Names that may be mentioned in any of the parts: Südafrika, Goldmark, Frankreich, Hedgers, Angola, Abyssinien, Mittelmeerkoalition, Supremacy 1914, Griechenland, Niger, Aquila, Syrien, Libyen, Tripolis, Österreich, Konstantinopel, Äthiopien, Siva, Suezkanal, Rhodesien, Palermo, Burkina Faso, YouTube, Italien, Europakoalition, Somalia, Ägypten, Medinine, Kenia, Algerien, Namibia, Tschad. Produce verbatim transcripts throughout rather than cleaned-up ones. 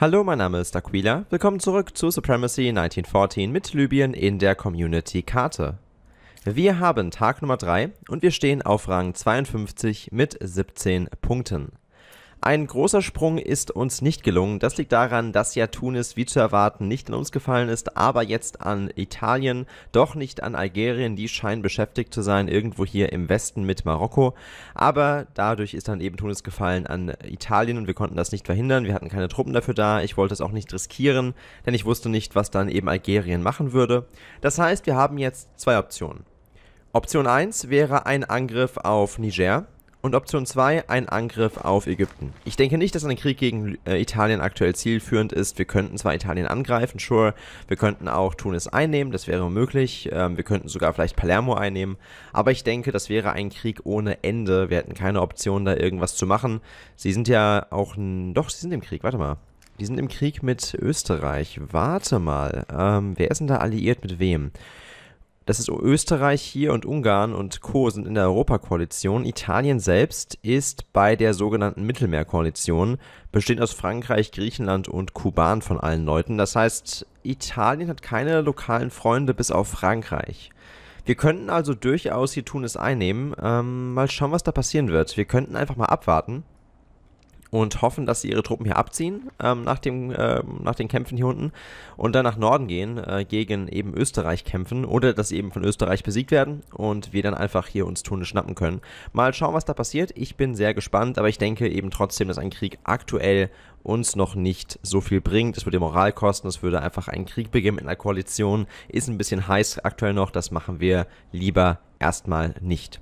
Hallo, mein Name ist Aquila. Willkommen zurück zu Supremacy neunzehnhundertvierzehn mit Libyen in der Community-Karte. Wir haben Tag Nummer drei und wir stehen auf Rang zweiundfünfzig mit siebzehn Punkten. Ein großer Sprung ist uns nicht gelungen. Das liegt daran, dass ja Tunis wie zu erwarten nicht an uns gefallen ist, aber jetzt an Italien, doch nicht an Algerien, die scheinen beschäftigt zu sein, irgendwo hier im Westen mit Marokko. Aber dadurch ist dann eben Tunis gefallen an Italien und wir konnten das nicht verhindern. Wir hatten keine Truppen dafür da, ich wollte es auch nicht riskieren, denn ich wusste nicht, was dann eben Algerien machen würde. Das heißt, wir haben jetzt zwei Optionen. Option eins wäre ein Angriff auf Niger. Und Option zwei, ein Angriff auf Ägypten. Ich denke nicht, dass ein Krieg gegen äh, Italien aktuell zielführend ist. Wir könnten zwar Italien angreifen, sure. Wir könnten auch Tunis einnehmen, das wäre möglich. Ähm, wir könnten sogar vielleicht Palermo einnehmen. Aber ich denke, das wäre ein Krieg ohne Ende. Wir hätten keine Option, da irgendwas zu machen. Sie sind ja auch... Doch, sie sind im Krieg, warte mal. Die sind im Krieg mit Österreich. Warte mal. Ähm, wer ist denn da alliiert mit wem? Das ist Österreich hier und Ungarn und Co. sind in der Europakoalition. Italien selbst ist bei der sogenannten Mittelmeerkoalition, besteht aus Frankreich, Griechenland und Kuban von allen Leuten. Das heißt, Italien hat keine lokalen Freunde bis auf Frankreich. Wir könnten also durchaus hier Tunis einnehmen. Ähm, mal schauen, was da passieren wird. Wir könnten einfach mal abwarten und hoffen, dass sie ihre Truppen hier abziehen ähm, nach, dem, äh, nach den Kämpfen hier unten und dann nach Norden gehen, äh, gegen eben Österreich kämpfen oder dass sie eben von Österreich besiegt werden und wir dann einfach hier uns Tunis schnappen können. Mal schauen, was da passiert. Ich bin sehr gespannt, aber ich denke eben trotzdem, dass ein Krieg aktuell uns noch nicht so viel bringt. Es würde Moral kosten, es würde einfach einen Krieg beginnen mit einer Koalition. Ist ein bisschen heiß aktuell noch, das machen wir lieber erstmal nicht.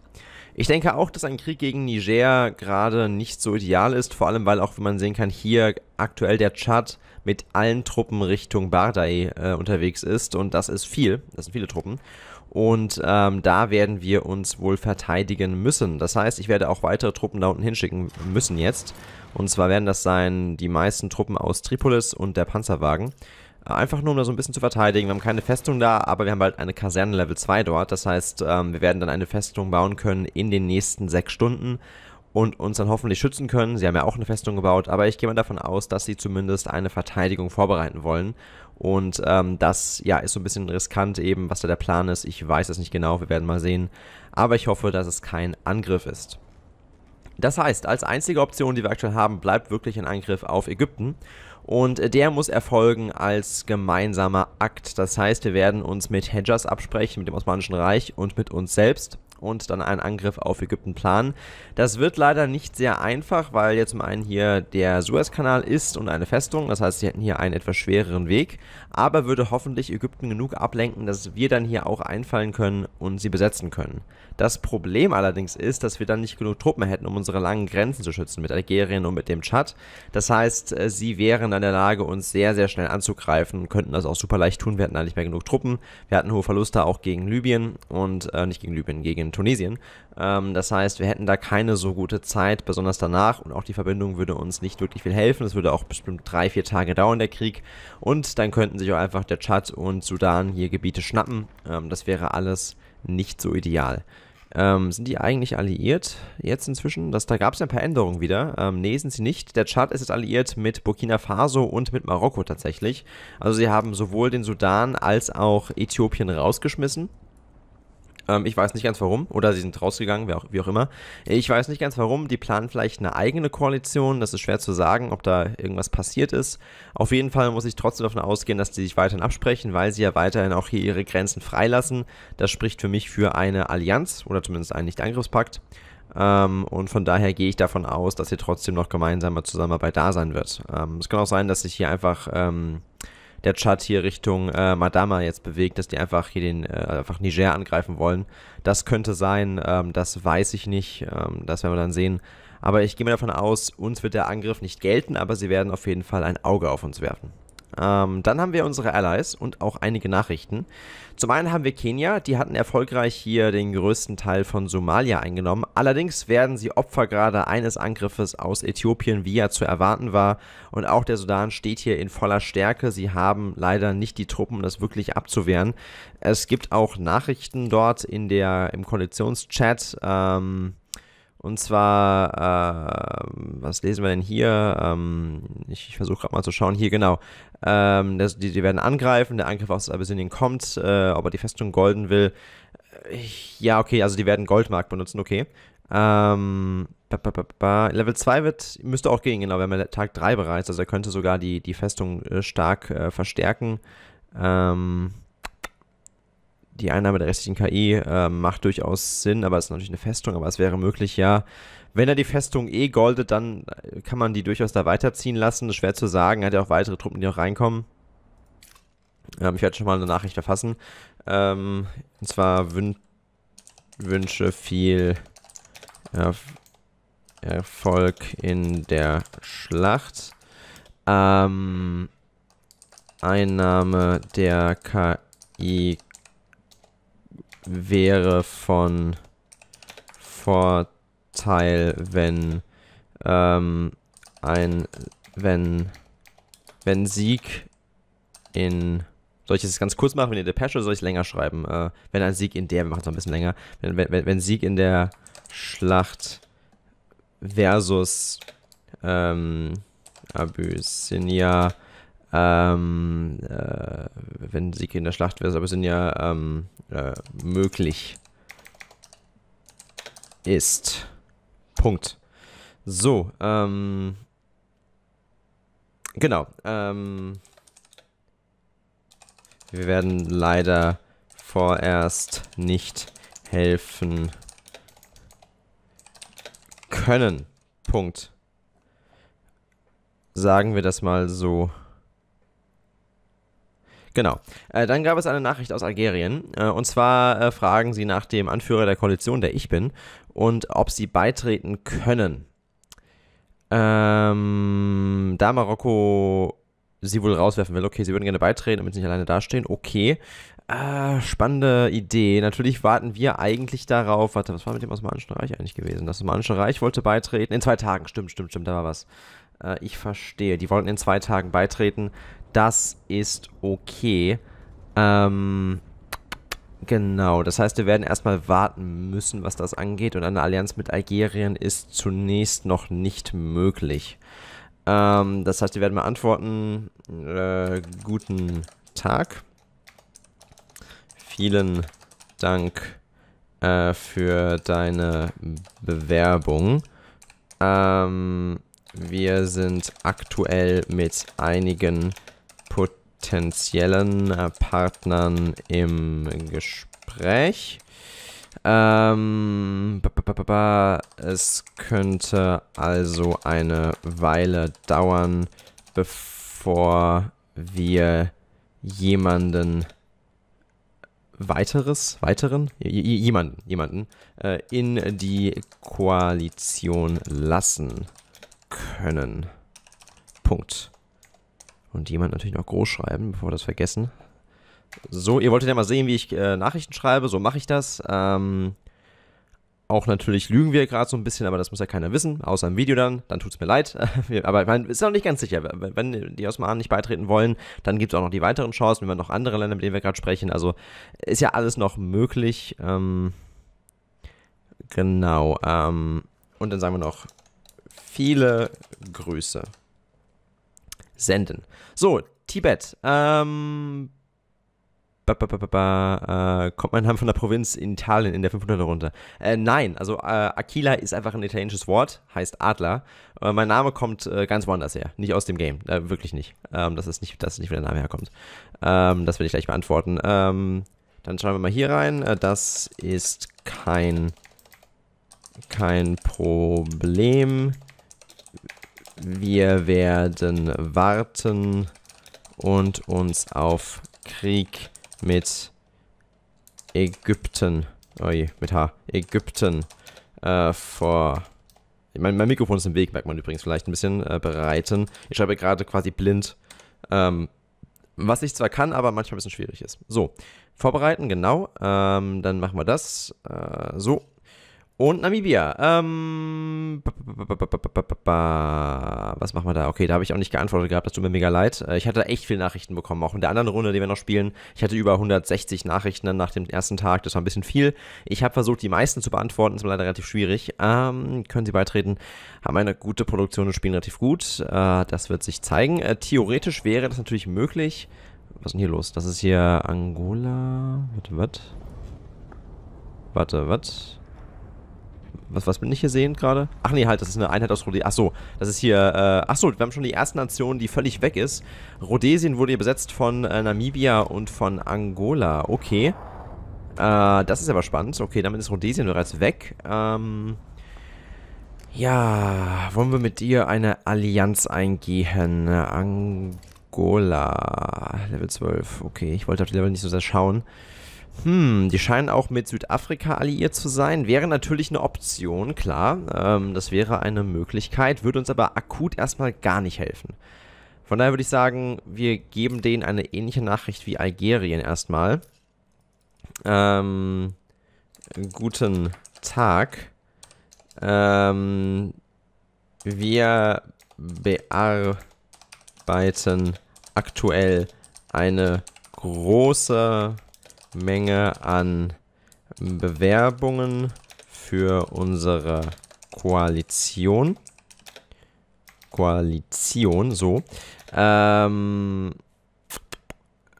Ich denke auch, dass ein Krieg gegen Niger gerade nicht so ideal ist, vor allem weil auch, wie man sehen kann, hier aktuell der Tschad mit allen Truppen Richtung Bardai äh, unterwegs ist und das ist viel, das sind viele Truppen und ähm, da werden wir uns wohl verteidigen müssen. Das heißt, ich werde auch weitere Truppen da unten hinschicken müssen jetzt und zwar werden das sein die meisten Truppen aus Tripolis und der Panzerwagen. Einfach nur, um da so ein bisschen zu verteidigen. Wir haben keine Festung da, aber wir haben halt eine Kaserne Level zwei dort. Das heißt, ähm, wir werden dann eine Festung bauen können in den nächsten sechs Stunden und uns dann hoffentlich schützen können. Sie haben ja auch eine Festung gebaut, aber ich gehe mal davon aus, dass sie zumindest eine Verteidigung vorbereiten wollen. Und ähm, das ja ist so ein bisschen riskant eben, was da der Plan ist. Ich weiß es nicht genau, wir werden mal sehen. Aber ich hoffe, dass es kein Angriff ist. Das heißt, als einzige Option, die wir aktuell haben, bleibt wirklich ein Angriff auf Ägypten. Und der muss erfolgen als gemeinsamer Akt. Das heißt, wir werden uns mit Hedgers absprechen, mit dem Osmanischen Reich und mit uns selbst. Und dann einen Angriff auf Ägypten planen. Das wird leider nicht sehr einfach, weil jetzt zum einen hier der Suezkanal ist und eine Festung. Das heißt, sie hätten hier einen etwas schwereren Weg. Aber würde hoffentlich Ägypten genug ablenken, dass wir dann hier auch einfallen können und sie besetzen können. Das Problem allerdings ist, dass wir dann nicht genug Truppen hätten, um unsere langen Grenzen zu schützen mit Algerien und mit dem Tschad. Das heißt, sie wären in der Lage, uns sehr, sehr schnell anzugreifen und könnten das auch super leicht tun. Wir hatten da nicht mehr genug Truppen. Wir hatten hohe Verluste auch gegen Libyen und äh, nicht gegen Libyen, gegen Tunesien. Ähm, das heißt, wir hätten da keine so gute Zeit, besonders danach und auch die Verbindung würde uns nicht wirklich viel helfen. Es würde auch bestimmt drei, vier Tage dauern, der Krieg. Und dann könnten sich auch einfach der Tschad und Sudan hier Gebiete schnappen. Ähm, das wäre alles nicht so ideal. Ähm, sind die eigentlich alliiert jetzt inzwischen? Das, da gab es ja ein paar Änderungen wieder. Ähm, nee, sind sie nicht. Der Tschad ist jetzt alliiert mit Burkina Faso und mit Marokko tatsächlich. Also sie haben sowohl den Sudan als auch Äthiopien rausgeschmissen. Ich weiß nicht ganz warum, oder sie sind rausgegangen, wie auch immer. Ich weiß nicht ganz warum, die planen vielleicht eine eigene Koalition, das ist schwer zu sagen, ob da irgendwas passiert ist. Auf jeden Fall muss ich trotzdem davon ausgehen, dass die sich weiterhin absprechen, weil sie ja weiterhin auch hier ihre Grenzen freilassen. Das spricht für mich für eine Allianz, oder zumindest einen Nicht-Angriffspakt. Ähm, und von daher gehe ich davon aus, dass hier trotzdem noch gemeinsame Zusammenarbeit da sein wird. Ähm, es kann auch sein, dass sich hier einfach... Ähm, der Tschad hier Richtung äh, Madama jetzt bewegt, dass die einfach hier den, äh, einfach Niger angreifen wollen. Das könnte sein, ähm, das weiß ich nicht, ähm, das werden wir dann sehen. Aber ich gehe mal davon aus, uns wird der Angriff nicht gelten, aber sie werden auf jeden Fall ein Auge auf uns werfen. Ähm, dann haben wir unsere Allies und auch einige Nachrichten. Zum einen haben wir Kenia, die hatten erfolgreich hier den größten Teil von Somalia eingenommen. Allerdings werden sie Opfer gerade eines Angriffes aus Äthiopien, wie ja zu erwarten war. Und auch der Sudan steht hier in voller Stärke. Sie haben leider nicht die Truppen, um das wirklich abzuwehren. Es gibt auch Nachrichten dort in der, im Koalitionschat, ähm... Und zwar, äh, was lesen wir denn hier? Ähm, ich ich versuche gerade mal zu schauen. Hier, genau. Ähm, das, die, die werden angreifen. Der Angriff aus Abyssinien kommt. Äh, ob er die Festung golden will. Ich, ja, okay. Also die werden Goldmark benutzen. Okay. Ähm, ba, ba, ba, ba. Level zwei wird, müsste auch gehen. Genau, wir haben ja Tag drei bereits. Also er könnte sogar die, die Festung äh, stark äh, verstärken. Ähm... Die Einnahme der restlichen K I äh, macht durchaus Sinn, aber es ist natürlich eine Festung, aber es wäre möglich, ja. Wenn er die Festung eh goldet, dann kann man die durchaus da weiterziehen lassen. Das ist schwer zu sagen, er hat ja auch weitere Truppen, die noch reinkommen. Ähm, ich werde schon mal eine Nachricht verfassen. Ähm, und zwar wün wünsche viel Erf Erfolg in der Schlacht. Ähm, Einnahme der K I wäre von Vorteil, wenn ähm, ein wenn wenn Sieg in, soll ich das ganz kurz machen, wenn ihr Depesche, soll ich es länger schreiben? Äh, wenn ein Sieg in der, wir machen es noch ein bisschen länger, wenn, wenn, wenn Sieg in der Schlacht versus ähm, Abyssinia, Ähm, äh, wenn Sieg in der Schlacht wäre, aber sind ja ähm, äh, möglich ist. Punkt. So, ähm, genau, ähm, wir werden leider vorerst nicht helfen können. Punkt. Sagen wir das mal so. Genau. Äh, dann gab es eine Nachricht aus Algerien. Äh, und zwar äh, fragen sie nach dem Anführer der Koalition, der ich bin, und ob sie beitreten können. Ähm, da Marokko sie wohl rauswerfen will. Okay, sie würden gerne beitreten, damit sie nicht alleine dastehen. Okay. Äh, spannende Idee. Natürlich warten wir eigentlich darauf. Warte, was war mit dem Osmanischen Reich eigentlich gewesen? Das Osmanische Reich wollte beitreten. In zwei Tagen. Stimmt, stimmt, stimmt. Da war was. Äh, ich verstehe. Die wollten in zwei Tagen beitreten. Das ist okay. Ähm, genau, das heißt, wir werden erstmal warten müssen, was das angeht. Und eine Allianz mit Algerien ist zunächst noch nicht möglich. Ähm, das heißt, wir werden mal antworten. Äh, guten Tag. Vielen Dank äh, für deine Bewerbung. Ähm, wir sind aktuell mit einigen potenziellen äh, Partnern im Gespräch. Ähm, b -b -b -b es könnte also eine Weile dauern, bevor wir jemanden weiteres, weiteren, jemanden, jemanden äh, in die Koalition lassen können. Punkt. Und jemand natürlich noch groß schreiben, bevor wir das vergessen. So, ihr wolltet ja mal sehen, wie ich äh, Nachrichten schreibe. So mache ich das. Ähm, auch natürlich lügen wir gerade so ein bisschen, aber das muss ja keiner wissen. Außer im Video dann. Dann tut es mir leid. Aber ich meine, ist noch nicht ganz sicher. Wenn die Osmanen nicht beitreten wollen, dann gibt es auch noch die weiteren Chancen. Wir haben noch andere Länder, mit denen wir gerade sprechen. Also ist ja alles noch möglich. Ähm, genau. Ähm, und dann sagen wir noch viele Grüße. Senden. So, Tibet. Ähm, ba, ba, ba, ba, äh, kommt mein Name von der Provinz in Italien in der fünfhunderter runter? Äh, nein, also äh, Aquila ist einfach ein italienisches Wort, heißt Adler. Äh, mein Name kommt äh, ganz woanders her, nicht aus dem Game, äh, wirklich nicht. Ähm, das ist nicht, das ist nicht, wo der Name herkommt. Ähm, das werde ich gleich beantworten. Ähm, dann schauen wir mal hier rein. Äh, das ist kein, kein Problem. Wir werden warten und uns auf Krieg mit Ägypten, oh je, mit H, Ägypten äh, vor, mein, mein Mikrofon ist im Weg, merkt man übrigens vielleicht ein bisschen, äh, bereiten. Ich schreibe gerade quasi blind, ähm, was ich zwar kann, aber manchmal ein bisschen schwierig ist. So, vorbereiten, genau, ähm, dann machen wir das, äh, so. Und Namibia. Ähm, was machen wir da? Okay, da habe ich auch nicht geantwortet gehabt. Das tut mir mega leid. Ich hatte echt viele Nachrichten bekommen, auch in der anderen Runde, die wir noch spielen. Ich hatte über hundertsechzig Nachrichten dann nach dem ersten Tag. Das war ein bisschen viel. Ich habe versucht, die meisten zu beantworten. Das war leider relativ schwierig. Ähm, können Sie beitreten? Haben eine gute Produktion und spielen relativ gut. Äh, das wird sich zeigen. Äh, theoretisch wäre das natürlich möglich. Was ist denn hier los? Das ist hier Angola. Warte, warte. Warte, warte. Was, was bin ich hier sehend gerade? Ach nee, halt, das ist eine Einheit aus Rhodesien. Achso, das ist hier, äh, achso, wir haben schon die erste Nation, die völlig weg ist. Rhodesien wurde hier besetzt von äh, Namibia und von Angola. Okay. Äh, das ist aber spannend. Okay, damit ist Rhodesien bereits weg. Ähm, ja, wollen wir mit dir eine Allianz eingehen? Angola, Level zwölf. Okay, ich wollte auf die Level nicht so sehr schauen. Hm, die scheinen auch mit Südafrika alliiert zu sein. Wäre natürlich eine Option, klar. Ähm, das wäre eine Möglichkeit, würde uns aber akut erstmal gar nicht helfen. Von daher würde ich sagen, wir geben denen eine ähnliche Nachricht wie Algerien erstmal. Ähm, guten Tag. Ähm, wir bearbeiten aktuell eine große Menge an Bewerbungen für unsere Koalition. Koalition, so. Ähm,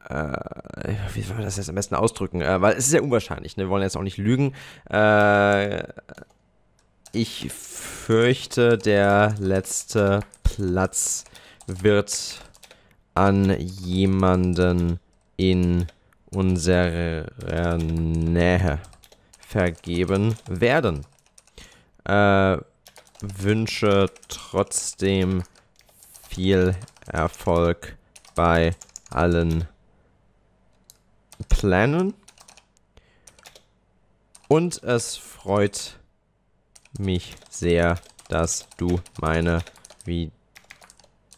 äh, wie soll man das jetzt am besten ausdrücken? Äh, weil es ist ja unwahrscheinlich, ne? Wir wollen jetzt auch nicht lügen. Äh, ich fürchte, der letzte Platz wird an jemanden in unserer Nähe vergeben werden. Äh, wünsche trotzdem viel Erfolg bei allen Plänen. Und es freut mich sehr, dass du meine Vi-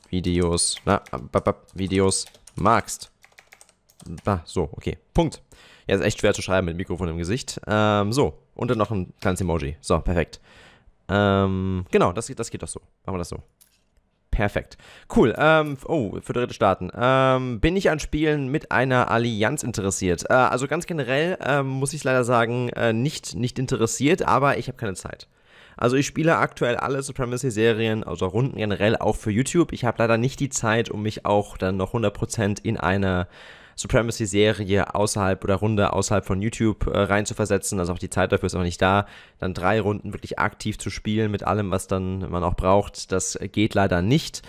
Videos, na, Videos magst. Ah, so, okay. Punkt. Ja, ist echt schwer zu schreiben mit Mikrofon im Gesicht. Ähm, so. Und dann noch ein kleines Emoji. So, perfekt. Ähm, genau, das geht, das geht doch so. Machen wir das so. Perfekt. Cool. Ähm, oh, für dritte Staaten. Ähm, bin ich an Spielen mit einer Allianz interessiert? Äh, also ganz generell äh, muss ich leider sagen, äh, nicht, nicht interessiert, aber ich habe keine Zeit. Also ich spiele aktuell alle Supremacy-Serien, also Runden generell, auch für YouTube. Ich habe leider nicht die Zeit, um mich auch dann noch hundert Prozent in eine Supremacy-Serie außerhalb oder Runde außerhalb von YouTube äh, reinzuversetzen. Also auch die Zeit dafür ist auch nicht da. Dann drei Runden wirklich aktiv zu spielen mit allem, was dann man auch braucht, das geht leider nicht.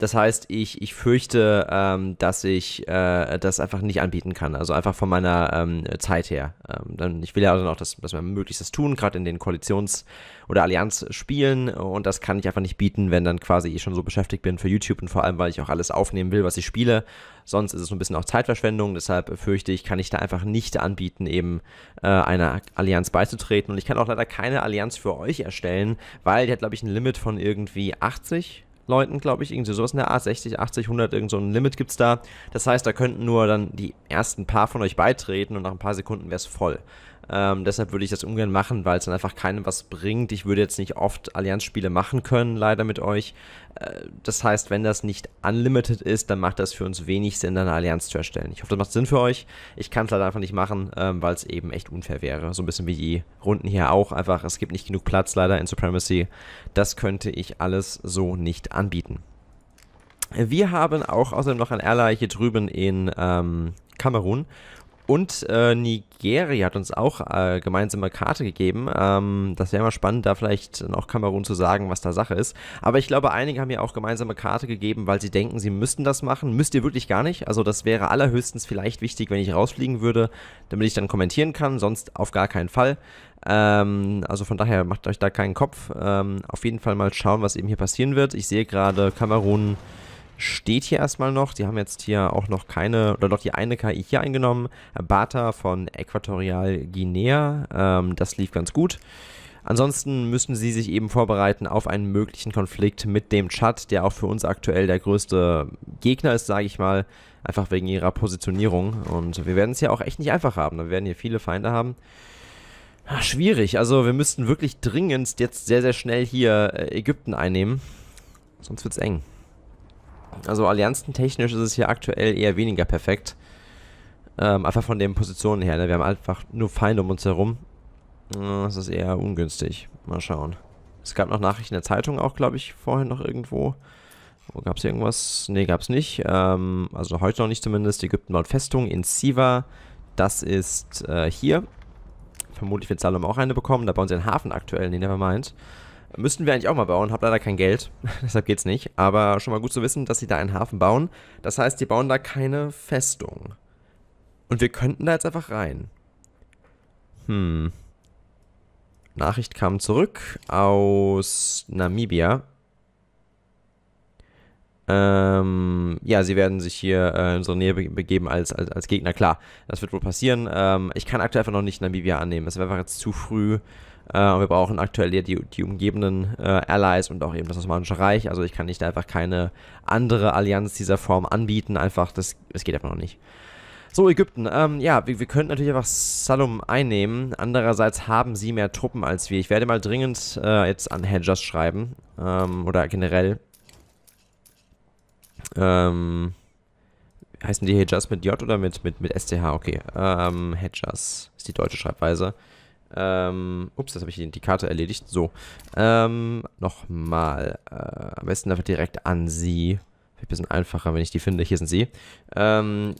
Das heißt, ich, ich fürchte, ähm, dass ich äh, das einfach nicht anbieten kann. Also einfach von meiner ähm, Zeit her. Ähm, dann, ich will ja dann auch, dass, dass wir möglichst das tun, gerade in den Koalitions- oder Allianzspielen. Und das kann ich einfach nicht bieten, wenn dann quasi ich schon so beschäftigt bin für YouTube und vor allem, weil ich auch alles aufnehmen will, was ich spiele. Sonst ist es so ein bisschen auch Zeitverschwendung. Deshalb fürchte ich, kann ich da einfach nicht anbieten, eben äh, einer Allianz beizutreten. Und ich kann auch leider keine Allianz für euch erstellen, weil die hat, glaube ich, ein Limit von irgendwie achtzig Leuten, glaube ich, irgendwie sowas in der Art, sechzig, achtzig, hundert, irgend so ein Limit gibt's da. Das heißt, da könnten nur dann die ersten paar von euch beitreten und nach ein paar Sekunden wäre es voll. Ähm, deshalb würde ich das ungern machen, weil es dann einfach keinem was bringt. Ich würde jetzt nicht oft Allianzspiele machen können, leider mit euch. Äh, das heißt, wenn das nicht unlimited ist, dann macht das für uns wenig Sinn, eine Allianz zu erstellen. Ich hoffe, das macht Sinn für euch. Ich kann es leider einfach nicht machen, ähm, weil es eben echt unfair wäre. So ein bisschen wie die Runden hier auch. Einfach, es gibt nicht genug Platz leider in Supremacy. Das könnte ich alles so nicht anbieten. Wir haben auch außerdem noch ein Ally hier drüben in ähm, Kamerun. Und äh, Nigeria hat uns auch äh, gemeinsame Karte gegeben. Ähm, das wäre mal spannend, da vielleicht noch Kamerun zu sagen, was da Sache ist. Aber ich glaube, einige haben ja auch gemeinsame Karte gegeben, weil sie denken, sie müssten das machen. Müsst ihr wirklich gar nicht. Also das wäre allerhöchstens vielleicht wichtig, wenn ich rausfliegen würde, damit ich dann kommentieren kann. Sonst auf gar keinen Fall. Ähm, also von daher macht euch da keinen Kopf. Ähm, auf jeden Fall mal schauen, was eben hier passieren wird. Ich sehe gerade Kamerun steht hier erstmal noch. Die haben jetzt hier auch noch keine, oder doch die eine K I hier eingenommen. Bata von Äquatorial Guinea. Ähm, das lief ganz gut. Ansonsten müssen sie sich eben vorbereiten auf einen möglichen Konflikt mit dem Tschad, der auch für uns aktuell der größte Gegner ist, sage ich mal. Einfach wegen ihrer Positionierung. Und wir werden es ja auch echt nicht einfach haben. Wir werden hier viele Feinde haben. Ach, schwierig. Also wir müssten wirklich dringend jetzt sehr, sehr schnell hier Ägypten einnehmen. Sonst wird's eng. Also allianzentechnisch ist es hier aktuell eher weniger perfekt. Ähm, einfach von den Positionen her. Ne? Wir haben einfach nur Feinde um uns herum. Das ist eher ungünstig. Mal schauen. Es gab noch Nachrichten in der Zeitung auch, glaube ich, vorhin noch irgendwo. Wo gab es irgendwas? Ne, gab es nicht. Ähm, also heute noch nicht zumindest. Ägypten baut Festung in Siva. Das ist äh, hier. Vermutlich wird Salom auch eine bekommen. Da bauen sie einen Hafen aktuell. Ne, nevermind. Müssten wir eigentlich auch mal bauen. Hab leider kein Geld. Deshalb geht's nicht. Aber schon mal gut zu wissen, dass sie da einen Hafen bauen. Das heißt, die bauen da keine Festung. Und wir könnten da jetzt einfach rein. Hm. Nachricht kam zurück aus Namibia. Ähm, ja, sie werden sich hier äh, in unsere Nähe be begeben als, als, als Gegner. Klar, das wird wohl passieren. Ähm, ich kann aktuell einfach noch nicht Namibia annehmen. Es wäre einfach jetzt zu früh. Äh, und wir brauchen aktuell ja die, die umgebenden äh, Allies und auch eben das Osmanische Reich. Also ich kann nicht einfach keine andere Allianz dieser Form anbieten. Einfach, das, das geht einfach noch nicht. So, Ägypten. Ähm, ja, wir, wir könnten natürlich einfach Salom einnehmen. Andererseits haben sie mehr Truppen als wir. Ich werde mal dringend äh, jetzt an Hedgers schreiben. Ähm, oder generell. Ähm, heißen die Hedgers mit J oder mit, mit, mit S T H? Okay. Ähm, Hedgers ist die deutsche Schreibweise. Ähm, ups, das habe ich die, die Karte erledigt. So. Ähm, nochmal. Äh, am besten einfach direkt an sie. Vielleicht ein bisschen einfacher, wenn ich die finde. Hier sind sie. Ähm,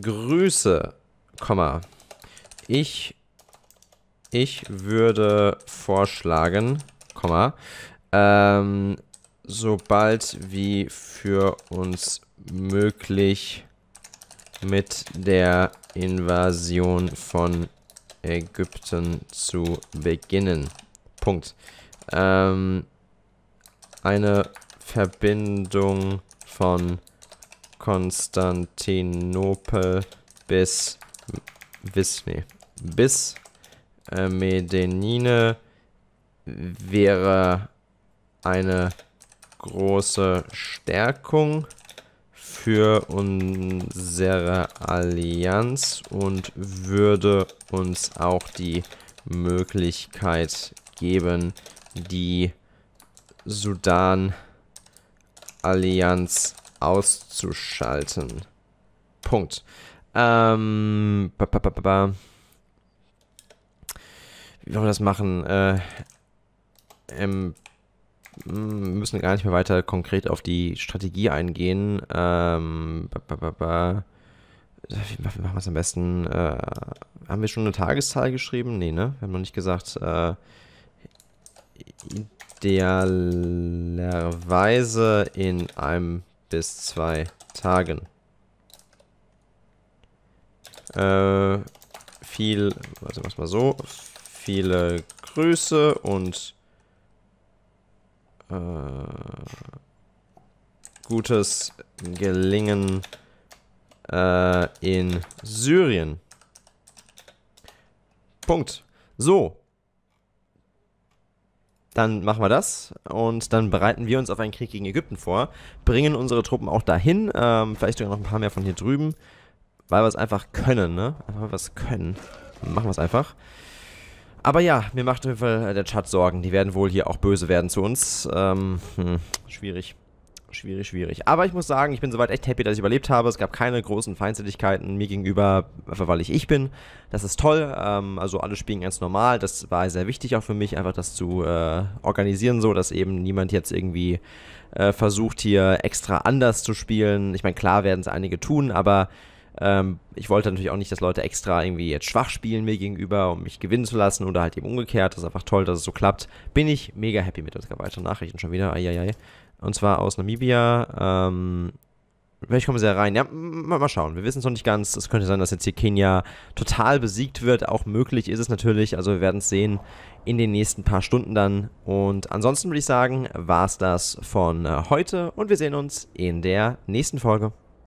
Grüße, Komma. Ich, ich würde vorschlagen, Komma, ähm, sobald wie für uns möglich mit der Invasion von Ägypten zu beginnen. Punkt. Ähm, eine Verbindung von Konstantinopel bis bis, nee, bis äh, Medinine wäre eine große Stärkung für unsere Allianz und würde uns auch die Möglichkeit geben, die Sudan-Allianz auszuschalten. Punkt. Ähm, ba, ba, ba, ba. Wie wollen wir das machen? Äh, ähm, wir müssen gar nicht mehr weiter konkret auf die Strategie eingehen. Ähm, ba, ba, ba, ba. Wie machen wir es am besten? Äh, haben wir schon eine Tageszahl geschrieben? Nee, ne? Wir haben noch nicht gesagt. Äh, idealerweise in einem bis zwei Tagen. Äh, viel, also mach's mal so. Viele Grüße und äh, gutes Gelingen äh, in Syrien. Punkt. So. Dann machen wir das und dann bereiten wir uns auf einen Krieg gegen Ägypten vor, bringen unsere Truppen auch dahin, ähm, vielleicht sogar noch ein paar mehr von hier drüben, weil wir es einfach können, ne? Einfach was können. Machen wir es einfach. Aber ja, mir macht auf jeden Fall der Tschad Sorgen. Die werden wohl hier auch böse werden zu uns. Ähm, hm, schwierig. Schwierig, schwierig. Aber ich muss sagen, ich bin soweit echt happy, dass ich überlebt habe. Es gab keine großen Feindseligkeiten mir gegenüber, einfach weil ich ich bin. Das ist toll. Ähm, also alle spielen ganz normal. Das war sehr wichtig auch für mich, einfach das zu äh, organisieren, so dass eben niemand jetzt irgendwie äh, versucht, hier extra anders zu spielen. Ich meine, klar werden es einige tun, aber ähm, ich wollte natürlich auch nicht, dass Leute extra irgendwie jetzt schwach spielen mir gegenüber, um mich gewinnen zu lassen oder halt eben umgekehrt. Das ist einfach toll, dass es so klappt. Bin ich mega happy mit. Es gab weitere Nachrichten schon wieder. Eieiei. Und zwar aus Namibia, ähm, vielleicht kommen sie ja rein, ja, mal, mal schauen, wir wissen es noch nicht ganz, es könnte sein, dass jetzt hier Kenia total besiegt wird, auch möglich ist es natürlich, also wir werden es sehen in den nächsten paar Stunden dann und ansonsten würde ich sagen, war es das von heute und wir sehen uns in der nächsten Folge.